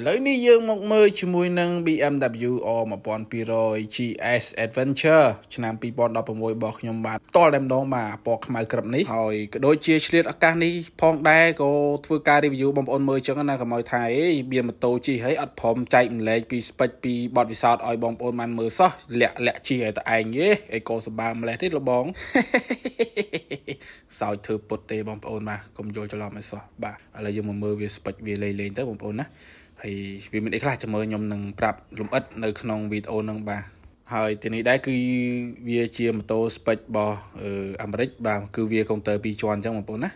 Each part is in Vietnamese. Lấy ní dương một mươi cho mùi nâng BMW ở một bọn bì rồi GS Adventure. Cho nên bì bọn đó bởi mùi bọc nhóm bạc to lem đó mà bọc máy gặp ní. Hồi đôi chia sliệt ở các ní phong đai có thua ca review bóng ôn mươi chẳng là cả mọi thái. Bìa mà tôi chỉ hãy ắt phóng chạy lấy bì spạch bì bọt vì sao oi bóng ôn màn mơ só. Lẹ lẹ chỉ hãy ta anh ấy. Ê cô sẽ ba mẹ thích là bóng. Sao thư bột tê bóng ôn mà không dối cho lòng mẹ só. Bà là dương một mươi vì spạch vì lấy lên tới bóng ôn á. Vì mình đã cho mơ nhóm nâng bạp lùm ất nơi khăn nông vịt ô nâng bà. Hồi thì này đã cứ việc chia một tô spạch bò ở Améric bà cứ việc công tơ bi tròn trong một bốn á.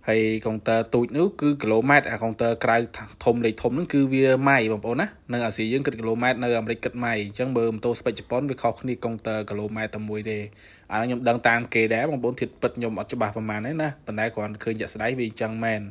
Hay công tơ tụt nước cứ km à công tơ cài thùng lấy thùng nó cứ việc mày một bốn á. Nâng ở xí dưỡng cực km nơi Améric cực mày chẳng bờ một tô spạch bón với khó khăn đi công tơ km tầm mùi đề. À nhóm đang tàn kê đá một bốn thịt bật nhóm ở cho bà mà đấy nè. Bạn đã còn khơi dạy đấy vì chẳng mèn.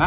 nè.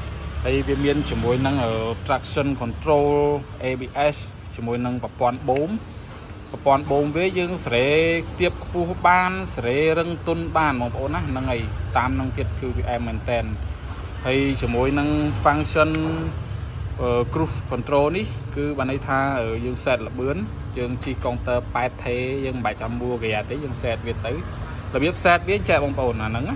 Đây viên miên chỉ mối năng ở Traction Control ABS chỉ mối năng bóng với dương sẽ tiếp khu ban sẽ răng tuân bàn một ổn á năng này tam năng tiết cư vì em mình tên hay chỉ mối năng function cruise control đi cứ bạn ấy tha ở dương sẹt là bướn dương chỉ công tơ bài thế dương bài trăm mua ghé tới dương sẹt Việt tới là biết sẹt biết chạy bóng ổn là nắng á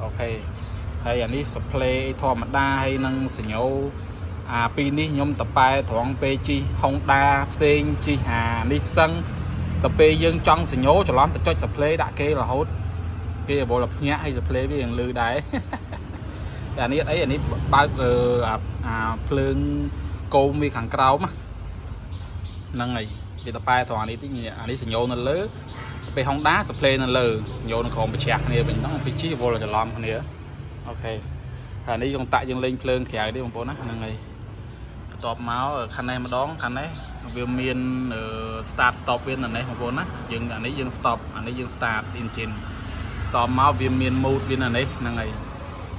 Ok hay anh đi supply thọ mặt đa hay năng sử dụng pin đi nhóm tập bài thoáng pe chi không đa sen chi hà đi sân tập pe dương trong sử dụng cho lắm tập cho supply đã kê là hốt kia bộ lập nhã hay supply với lư đấy anh ấy ấy anh ấy bao phương côn mi khẳng cáo mà năng này thì tập bài thoáng đi tí nhỉ anh ấy sử dụng nó lớn về hông đá supply nó lờ vô nó còn bị chẹt này mình nó bị chi vô là cái lom này. Ok thằng đi còn tại dương lên phơn kẹo đi bằng bố nát này tọp máu ở khăn này mà đón khăn đấy về miền start stop bên này bằng bố nát dừng anh ấy dừng stop anh ấy dừng start engine tọp máu về miền mode bên này này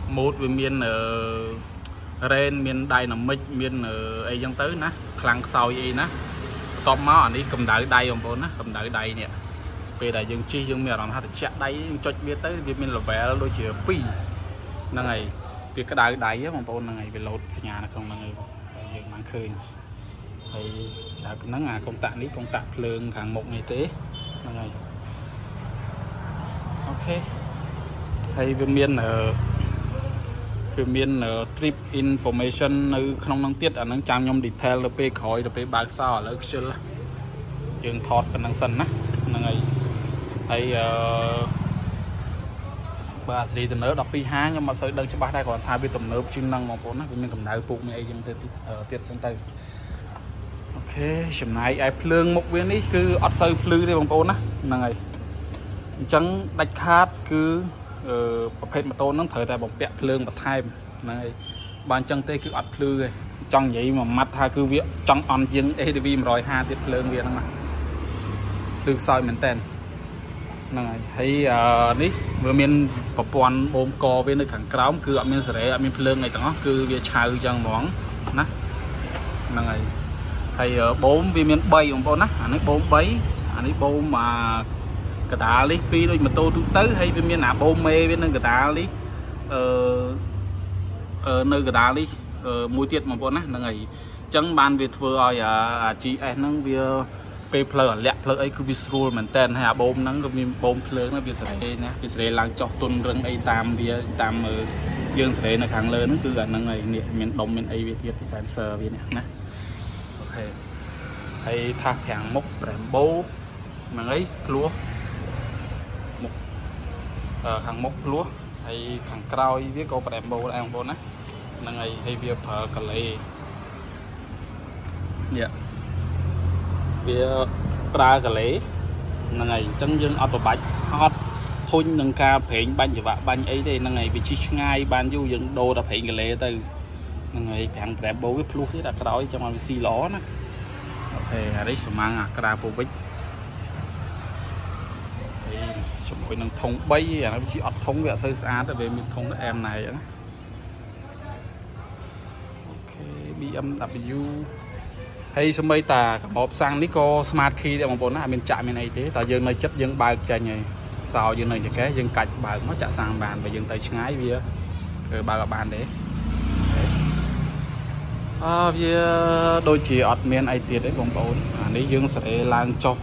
mode về miền ren miền dynamic miền ấy dân tới nát khăn sau gì nát tọp máu anh ấy cầm đợi đây bằng bố nát cầm đợi đây nè về đại dương chi dương mèo làm hạt chặt đấy cho biết tới việc mình là vẽ đôi chữ pi năng này việc cái đại đại á mà tôi năng này về lột nhà là không năng này dương mang khơi thì trả cái nắng công tạng lương hàng một ngày tế năng này. Ok hay việc miền trip information ở không năng tiết ở năng trang nhom detail là pe khỏi là pe bạc sao là Excel dương thọt và năng sân á năng này hay bà gì tầm nớp đọc pi há nhưng mà sợi đơn cho bác đây còn thay vì tầm nớp chuyên năng mong muốn á cũng như cầm đá phụ mẹ dân tiết trong tay. Ok chấm này ai phơi một viên đấy cứ ót sơi phơi đấy bằng tôn á là ngày trắng đạch khát cứ bọc hết mà tôn nó thời đại bọc bẹt phơi bọc thay là ngày bàn trắng tê cứ ót phơi rồi trong vậy mà mặt ha cứ việc trong on riêng ADV rồi ha tiết phơi viên mà phơi soi mình tên là ngày thấy đấy vừa miền bọc bòn ôm co với nơi khẳng cáo cứ ở miền rẻ ở miền phơi ngày đó cứ việc chào chẳng món nè là ngày thầy bốn viên miền bay ông bố nát anh ấy bốn bấy anh ấy bốn mà cả ta lấy phi đôi mà tôi tới hay viên miền nào bốn mê bên nơi cả ta lấy nơi cả ta lấy mùi tiệt mà bố nát là ngày chẳng ban Việt vừa rồi chị em nâng về paper lẹ plug ấy cứ vi school mình tên hay bốn nắng cái bốn plug nó việt sài nè việt sài làng cho tuần rừng ấy tam việt tam dương sài là càng lớn cứ gần là ngày miền đông miền ấy việt việt sensor việt nè hay thác hàng mốc Brembo mà ấy lúa một hàng mốc lúa hay hàng cào với cô Brembo là em vốn á là ngày hay việc phở cà lê dạ việc pra cà lê là ngày chân dương ở bạch hot hôn nâng ca phèn ban chỉ vạ ban ấy đây là ngày bị chi ngay ban du dựng đồ đã phèn cà lê từ ngày hàng Brembo với lúa thế là cái đó cho mà bị xì ló nè đấy số mang à cà phô bích số mỗi năng thông bay nó chỉ ọt thông về sơ sát để về miền thông em này nữa. BMW hay số mấy tà một sang Nico smart key để mà bốn là miền chạy miền này thế tà dương nơi chất dương bài chạy nhảy sau dương này chạy cái dương cạch bài nó chạy sang bàn và dương tay trái bia rồi bài là bàn đấy. Đôi chị ọt miền ai tiệt đấy vòng bầu đấy dương sẽ lang cho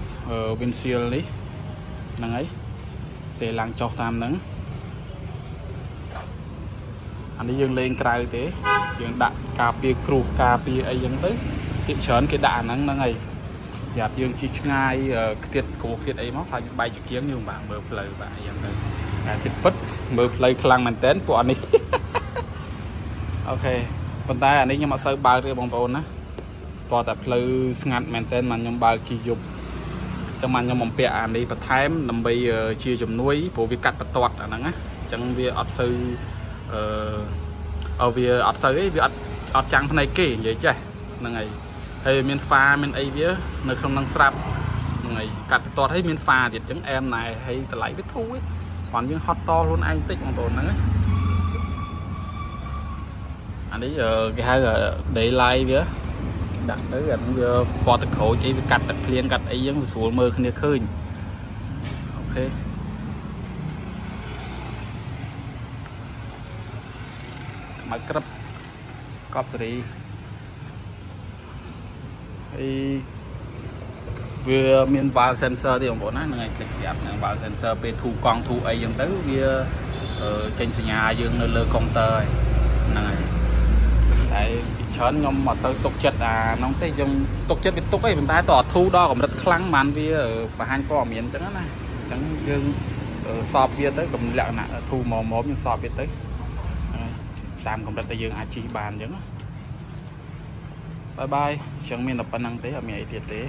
bên siêu đấy năng ấy sẽ lang cho tam nắng anh ấy dương lên cài thế dương đạn cà phê cù cà phê ấy dương tới tiệm chớn cái đạn nắng năng ấy giặt dương chỉ ngay tiệt cổ tiệt ấy móc lại bay trực kiếm nhưng bạn mở lời bạn dương tới tiệt bứt mở lời khăng mình tên của anh ấy ok còn ta anh ấy nhưng mà sơ ba cái bóng bồn á to tập lư ngăn màn tên mà nhom ba chi dục trong màn nhom mỏng bẹ anh ấy bật thém nằm bay chia chùm núi phổ vi cắt bật toạt à nắng á chẳng vi ọt sơ ở vi ọt sơ ấy vi ọt trắng hôm nay kì vậy chứ năng ngày hay miền pha miền ấy vía nơi không năng sập ngày cắt bật toạt thấy miền pha thì chẳng em này hay lại biết thu ấy còn những hot to luôn anh tích bóng bồn nắng ấy anh ấy cái hai để lại vía đặt tới gần qua tật khổ chỉ cắt tật liền cắt ấy giống xuống mơ không được khơi ok máy cướp cọp gì thì vừa miền vào sensor thì ông bố nói ngày kịch đẹp vào sensor về thu con thu ấy giống tới vía trên nhà dương nơi lơ công tơ này tại chớn nhom mà sao tục chết à nóng tay trong tục chết cái tục ấy mình ta tỏ thu đo của mình rất khăng màn vì ở và hai con miếng cho nó này chẳng dương sọp bia tới cùng lạng nè thu màu mồm nhưng sọp bia tới tam cũng đặt tay dương achi bàn chứ bye bye chẳng miền đập năng tế ở miền tiệt tế